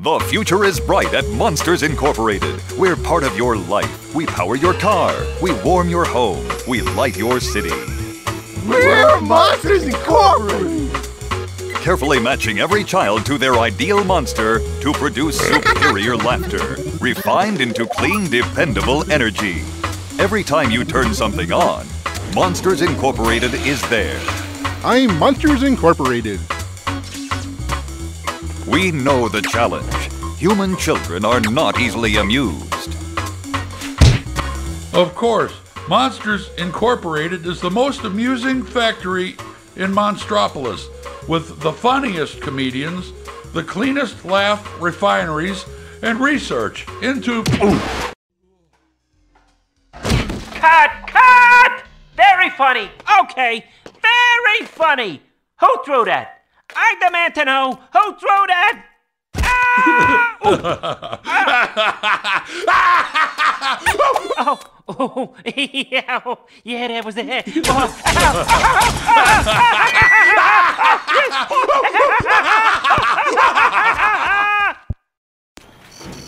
The future is bright at Monsters Incorporated. We're part of your life. We power your car. We warm your home. We light your city. We're Monsters Incorporated! Carefully matching every child to their ideal monster to produce superior laughter, refined into clean, dependable energy. Every time you turn something on, Monsters Incorporated is there. I'm Monsters Incorporated. We know the challenge. Human children are not easily amused. Of course, Monsters Incorporated is the most amusing factory in Monstropolis, with the funniest comedians, the cleanest laugh refineries, and research into... Cut! Cut! Very funny! Okay, very funny! Who threw that? I demand to know who threw that. Yeah, that was it.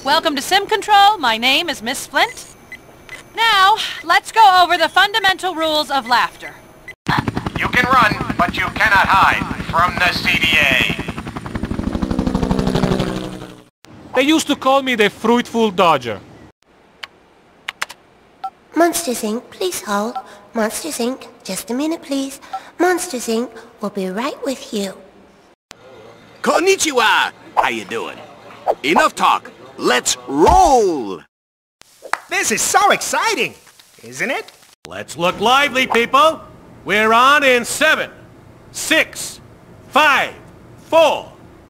Welcome to Sim Control. My name is Miss Flint. Now, let's go over the fundamental rules of laughter. You can run, but you cannot hide. From the CDA. They used to call me the Fruitful Dodger. Monsters Inc., please hold. Monsters Inc., just a minute please. Monsters Inc. will be right with you. Konnichiwa! How you doing? Enough talk. Let's roll! This is so exciting, isn't it? Let's look lively, people. We're on in 7, 6... 5, 4,